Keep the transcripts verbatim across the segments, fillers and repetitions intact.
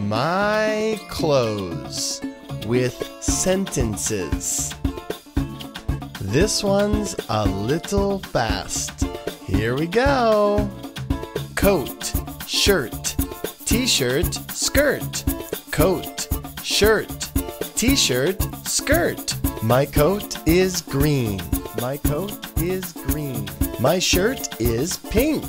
my clothes with sentences. This one's a little fast. Here we go. Coat, shirt, t-shirt, skirt. Coat, shirt, t-shirt, skirt. My coat is green. My coat is green. My shirt is pink.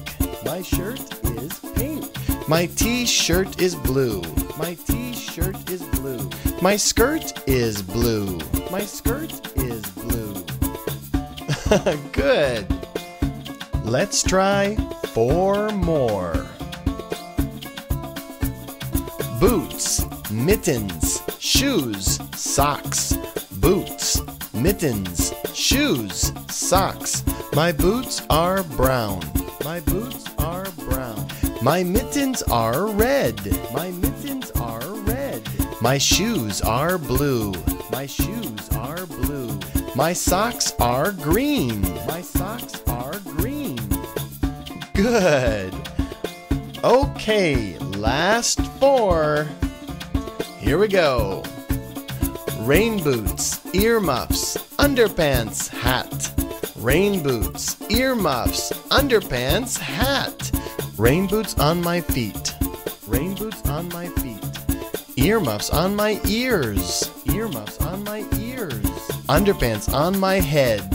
My shirt is pink. My t-shirt is blue. My t-shirt is blue. My skirt is blue. My skirt is blue. Good. Let's try four more. Boots, mittens, shoes, socks. Boots, mittens, shoes, socks. My boots are brown. My boots are brown. My mittens are red. My mittens are red. My shoes are blue. My shoes are blue. My socks are green. My socks are green. Good. Okay, last four. Here we go. Rain boots, earmuffs, underpants, hat. Rain boots, earmuffs, underpants, hat. Rain boots on my feet. Rain boots on my feet. Earmuffs on my ears. Earmuffs on my ears. Underpants on my head.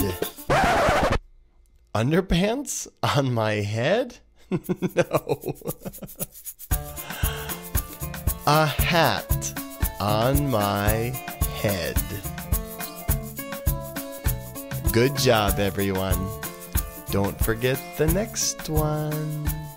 Underpants on my head? No. A hat on my head. Good job, everyone. Don't forget the next one.